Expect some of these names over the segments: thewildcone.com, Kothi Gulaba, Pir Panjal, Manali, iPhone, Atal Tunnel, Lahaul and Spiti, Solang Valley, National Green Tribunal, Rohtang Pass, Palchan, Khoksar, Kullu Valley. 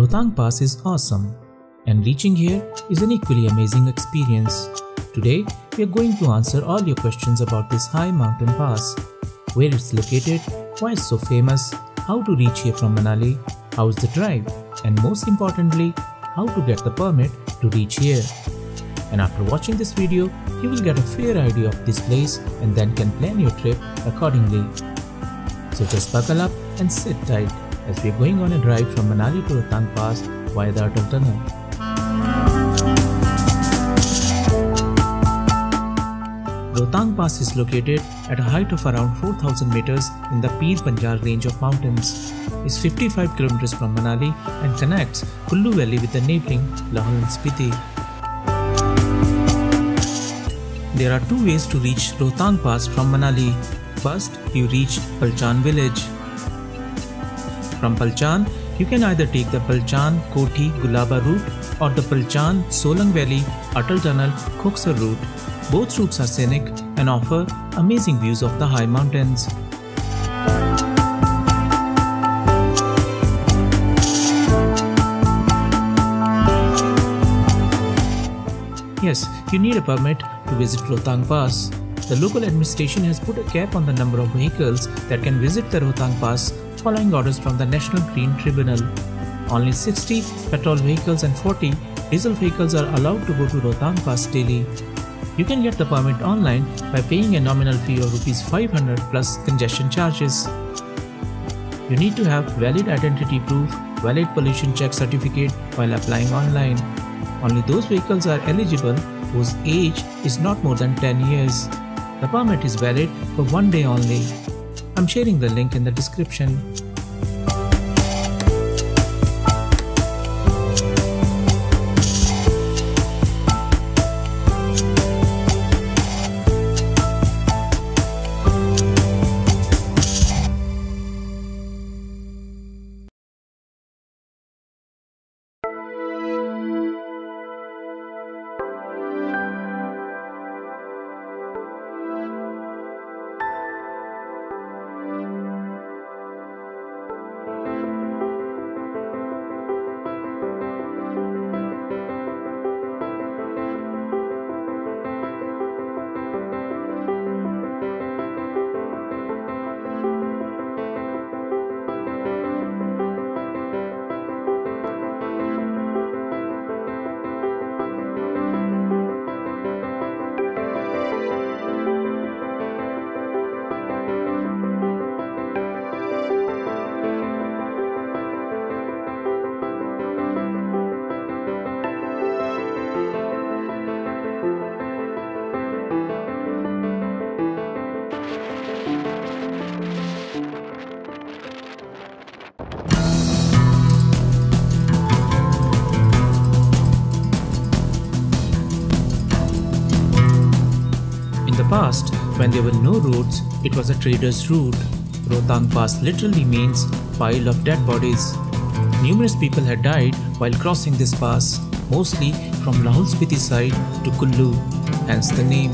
Rohtang Pass is awesome, and reaching here is an equally amazing experience. Today, we are going to answer all your questions about this high mountain pass, where it's located, why it's so famous, how to reach here from Manali, how is the drive, and most importantly, how to get the permit to reach here. And after watching this video, you will get a fair idea of this place and then can plan your trip accordingly. So just buckle up and sit tight as we are going on a drive from Manali to Rohtang Pass via the Atal Tunnel. Rohtang Pass is located at a height of around 4000 meters in the Pir Panjal range of mountains. It's 55 kilometers from Manali and connects Kullu Valley with the neighboring Lahaul and Spiti. There are two ways to reach Rohtang Pass from Manali. First, you reach Palchan village. From Palchan, you can either take the Palchan Kothi Gulaba route or the Palchan Solang Valley Atal Tunnel Khoksar route. Both routes are scenic and offer amazing views of the high mountains. Yes, you need a permit to visit Rohtang Pass. The local administration has put a cap on the number of vehicles that can visit the Rohtang Pass following orders from the National Green Tribunal. Only 60 petrol vehicles and 40 diesel vehicles are allowed to go to Rohtang Pass daily. You can get the permit online by paying a nominal fee of ₹500 plus congestion charges. You need to have valid identity proof, valid pollution check certificate while applying online. Only those vehicles are eligible whose age is not more than 10 years. The permit is valid for one day only. I'm sharing the link in the description. Past, when there were no roads, it was a trader's route. Rohtang Pass literally means pile of dead bodies. Numerous people had died while crossing this pass, mostly from Lahaul Spiti side to Kullu, hence the name.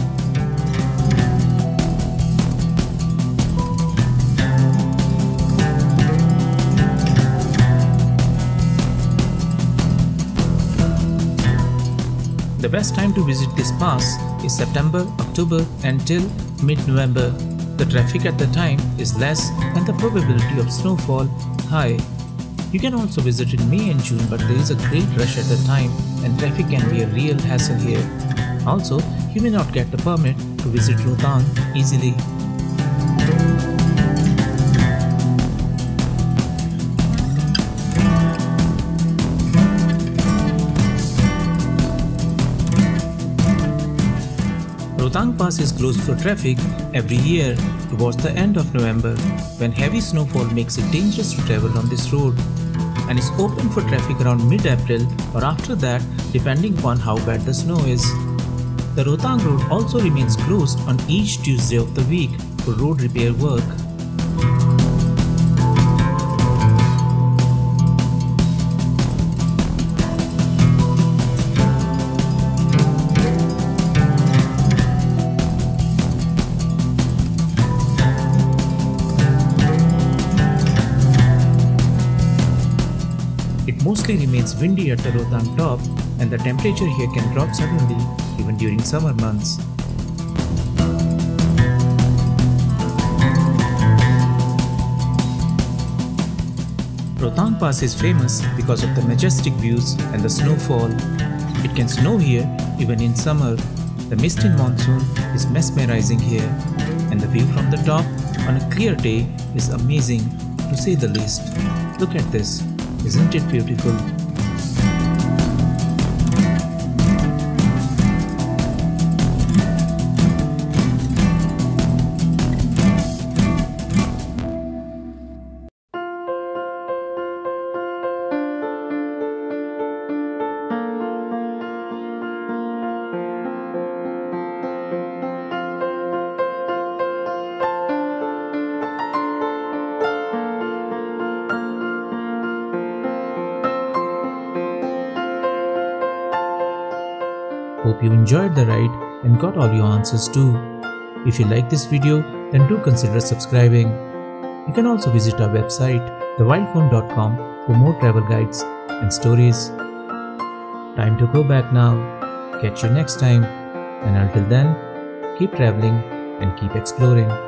The best time to visit this pass is September, October and till mid-November. The traffic at the time is less and the probability of snowfall high. You can also visit in May and June, but there is a great rush at the time and traffic can be a real hassle here. Also, you may not get the permit to visit Rohtang easily. Rohtang Pass is closed for traffic every year towards the end of November, when heavy snowfall makes it dangerous to travel on this road, and is open for traffic around mid-April or after that, depending upon how bad the snow is. The Rohtang Road also remains closed on each Tuesday of the week for road repair work. mostly remains windy at the Rohtang top, and the temperature here can drop suddenly even during summer months. Rohtang Pass is famous because of the majestic views and the snowfall. It can snow here even in summer. The mist in monsoon is mesmerizing here, and the view from the top on a clear day is amazing, to say the least. Look at this, isn't it beautiful? Hope you enjoyed the ride and got all your answers too. If you like this video, then do consider subscribing. You can also visit our website thewildcone.com for more travel guides and stories. Time to go back now. Catch you next time, and until then, keep traveling and keep exploring.